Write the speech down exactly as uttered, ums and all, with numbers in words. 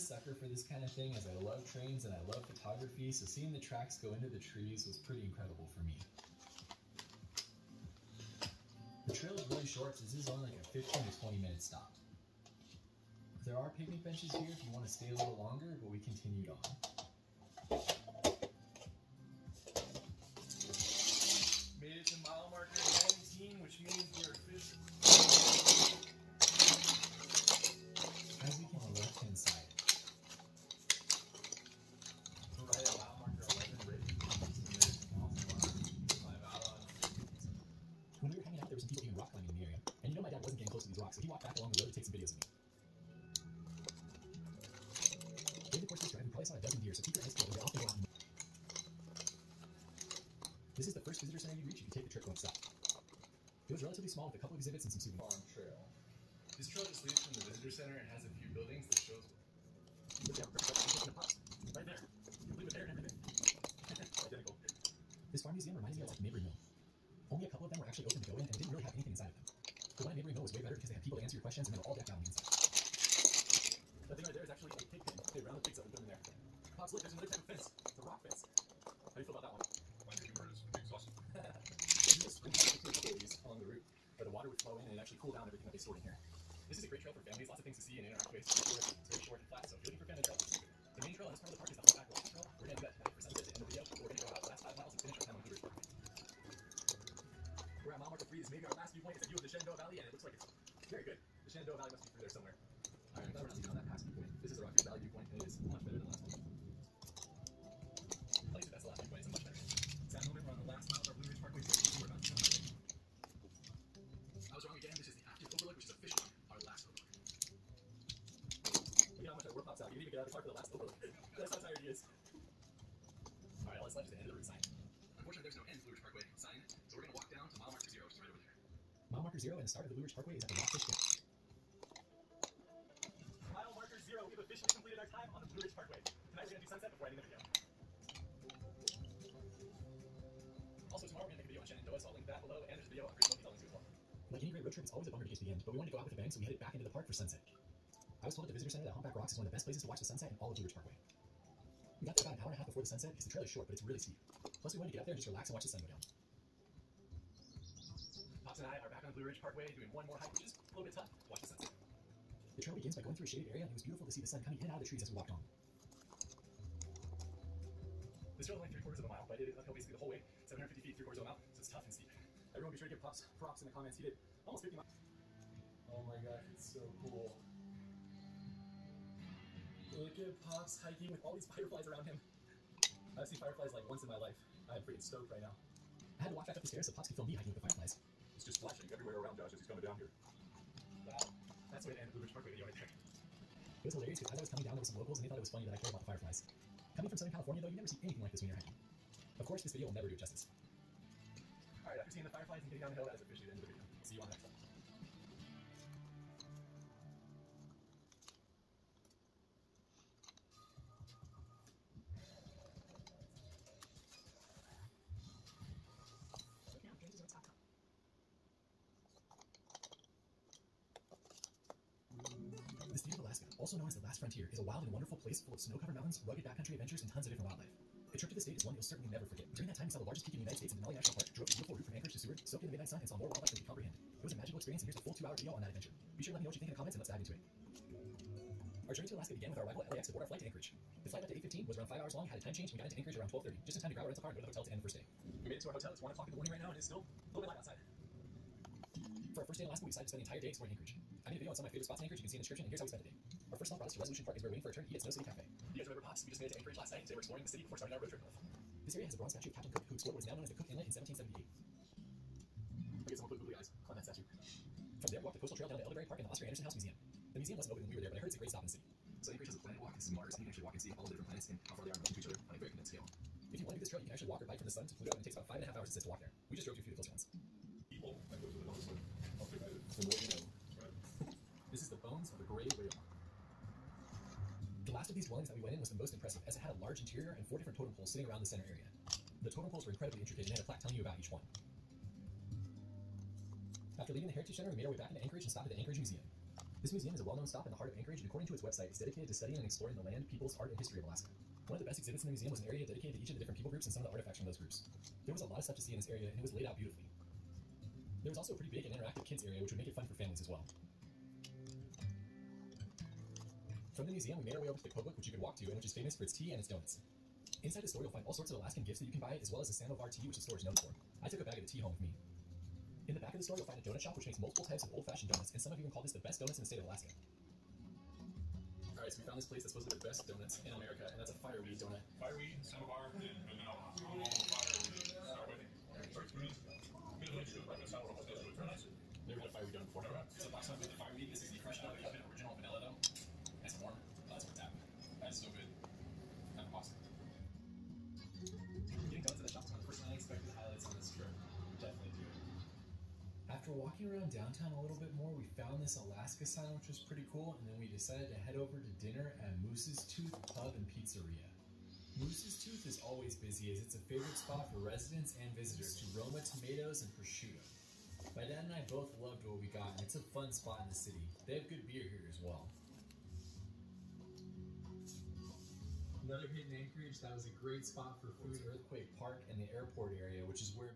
sucker for this kind of thing as I love trains and I love photography, so seeing the tracks go into the trees was pretty incredible for me. The trail is really short, so this is only like a fifteen to twenty minute stop. There are picnic benches here if you want to stay a little longer, but we continued on. Made it to mile marker nineteen, which means we're officially... As we come on the left-hand side, we're right at mile marker eleven, When we were hanging out, there were some people doing rock climbing in the area, and you know my dad wasn't getting close to these rocks, so he walked back along the road to take some videos of me. During the course of this drive, we probably saw a dozen deer, so keep your eyes peeled. They often go out. This is the first visitor center you reach if you take the trip going south. It was relatively small with a couple of exhibits and some souvenirs. Farm trail. This trail just leads from the visitor center and has a few buildings that shows. Right there. You leave it there and everything. Identical. This farm museum reminds me of like a neighboring mill. Only a couple of them were actually open to go in, and it didn't really have anything inside of them. The one neighboring mill was way better because they had people to answer your questions, and they were all decked down on the inside. That thing right there is actually a pig pen. They round the pigs up and put them in there. Pops, look, there's another type of fence. It's a rock fence. How do you feel about that one? My humor is exhausting. You just swim along the route, where the water would flow in and it actually cool down everything that they stored in here. This is a great trail for families, lots of things to see and interact with. It's very short and flat, so if you're looking for family trails, the main trail in this part of the park is the Humpback Rocks Trail. We're going to do that tonight for sunset to end the video, we're going to go out the last five miles and finish our time on Blue Ridge Parkway. We're at mile marker three. This is maybe our last viewpoint. It's a view of the Shenandoah Valley, and it looks like it's very good. The Shenandoah Valley must be through there somewhere. Alright, I'm glad we're not seeing on that past viewpoint. This is a Rockfish Valley viewpoint, and it is much better than the last one. At least if that's the last viewpoint, it's much better. Sad moment, we're on the last mile of our Blue Ridge Parkway. We're about to come. I was wrong again. This is the active overlook, which is officially our last overlook. Look at how much our work pops out. You need to get out of the park for the last overlook. That's how tired he is. Alright, all that's left is the end of the route sign. Unfortunately, there's no end to Blue Ridge Parkway sign, so we're going to walk down to mile marker zero, which is right over there. Mile marker zero and the start of the Blue Ridge Parkway is at the Rockfish Park. Mile marker zero, we've officially completed our time on the Blue Ridge Parkway. Tonight we're going to do sunset before ending the video. Also, tomorrow we're going to make a video on Shenandoah, so I'll link that below, and there's a video on Chris Loki's, I'll link to as well. Like any great road trip, it's always a bummer to get to the end, but we wanted to go out with a bang, so we headed back into the park for sunset. I was told at the visitor center that Humpback Rocks is one of the best places to watch the sunset in all of Blue Ridge Parkway. We got there about an hour and a half before the sunset because the trail is short, but it's really steep. Plus, we wanted to get up there and just relax and watch the sun go down. Pops and I are back on Blue Ridge Parkway doing one more hike, which is a little bit tough to watch the sunset. The trail begins by going through a shaded area, and it was beautiful to see the sun coming in and out of the trees as we walked on. This trail is only three quarters of a mile, but I did it uphill basically the whole way, seven hundred fifty feet, three quarters of a mile, so it's tough and steep. Everyone be sure to give props, props in the comments. He did almost fifty miles. Oh my gosh, it's so cool. Look at Pops hiking with all these fireflies around him. I've seen fireflies like once in my life. I'm freaking stoked right now. I had to walk back up the stairs so Pops could film me hiking with the fireflies. It's just flashing everywhere around Josh as he's coming down here. Wow, that's the way to end the Blue Ridge Parkway video right there. It was hilarious because as I was coming down there were some locals and they thought it was funny that I cared about the fireflies. Coming from Southern California though, you never see anything like this when you're hiking. Of course, this video will never do it justice. Alright, after seeing the fireflies and getting down the hill, that is officially the end of the video. See you on the next one. The state of Alaska, also known as the Last Frontier, is a wild and wonderful place full of snow-covered mountains, rugged backcountry adventures, and tons of different wildlife. A trip to the state is one you'll certainly never forget. During that time, we saw the largest peak in the United States in Denali National Park, drove a beautiful route from Anchorage to Seward, soaked in the midnight sun, and saw more wildlife than you could comprehend. It was a magical experience, and here's a full two-hour video on that adventure. Be sure to let me know what you think in the comments, and let's dive into it. Our journey to Alaska began with our arrival at L A X to board our flight to Anchorage. The flight up to eight fifteen was around five hours long, had a time change, and we got into Anchorage around twelve thirty, just in time to grab our rental car and go to the hotel to end the first day. We made it to our hotel. It's one o'clock in the morning right now, and it's still a little bit light outside. For our first day in Alaska, we decided to spend the entire day exploring Anchorage. I made a video on some of my favorite spots in Anchorage, you can see in the description, and here's how we spent the day. Our first stop brought us to Resolution Park as we were waiting for a turn to eat at Snow City Cafe. You guys remember Pops? We just made it to Anchorage last night, and today we're exploring the city before starting our road trip north. This area has a bronze statue of Captain Cook, who explored what is now known as the Cook Inlet in seventeen seventy-eight. Okay, someone put googly eyes on that statue. From there, we walked the coastal trail down to Elderberry Park and the Oscar Anderson House Museum. The museum wasn't open when we were there, but I heard it's a great stop in the city. So Anchorage has a planet walk, some Mars, and you can actually walk and see all the different planets and how far they are relative to each other on a very condensed scale. If you want to do this trail, you can actually walk or bike from the sun to Pluto, and it takes about five and a half hours to walk there. We just drove to a few of the closer ones. This is the bones of the gray whale. The last of these dwellings that we went in was the most impressive, as it had a large interior and four different totem poles sitting around the center area. The totem poles were incredibly intricate and had a plaque telling you about each one. After leaving the Heritage Center, we made our way back into Anchorage and stopped at the Anchorage Museum. This museum is a well-known stop in the heart of Anchorage, and according to its website, it's dedicated to studying and exploring the land, peoples, art, and history of Alaska. One of the best exhibits in the museum was an area dedicated to each of the different people groups and some of the artifacts from those groups. There was a lot of stuff to see in this area, and it was laid out beautifully. There was also a pretty big and interactive kids area, which would make it fun for families as well. From the museum, we made our way over to the Cook, which you could walk to, and which is famous for its tea and its donuts. Inside the store, you'll find all sorts of Alaskan gifts that you can buy, as well as the Samovar tea, which the store is known for. I took a bag of the tea home with me. In the back of the store, you'll find a donut shop which makes multiple types of old-fashioned donuts, and some have even called this the best donuts in the state of Alaska. Alright, so we found this place that's supposed to be the best donuts in America, and that's a Fireweed donut. Fireweed, Samovar, and vanilla. All Fireweed are with it. Never had a Fireweed donut before. It's a box one with the Fireweed. This is the fresh donut, the original vanilla dough. It's warm. That's what's happening. That is so good. Kind of awesome. Getting donuts at the shop is one of the first unexpected highlights on this trip. Definitely do it. After walking around downtown a little bit more, we found this Alaska sign, which was pretty cool, and then we decided to head over to dinner at Moose's Tooth Pub and Pizzeria. Moose's Tooth is always busy, as it's a favorite spot for residents and visitors to Roma tomatoes and prosciutto. My dad and I both loved what we got, and it's a fun spot in the city. They have good beer here as well. Another hidden Anchorage that was a great spot for food, Earthquake Park and the airport area, which is where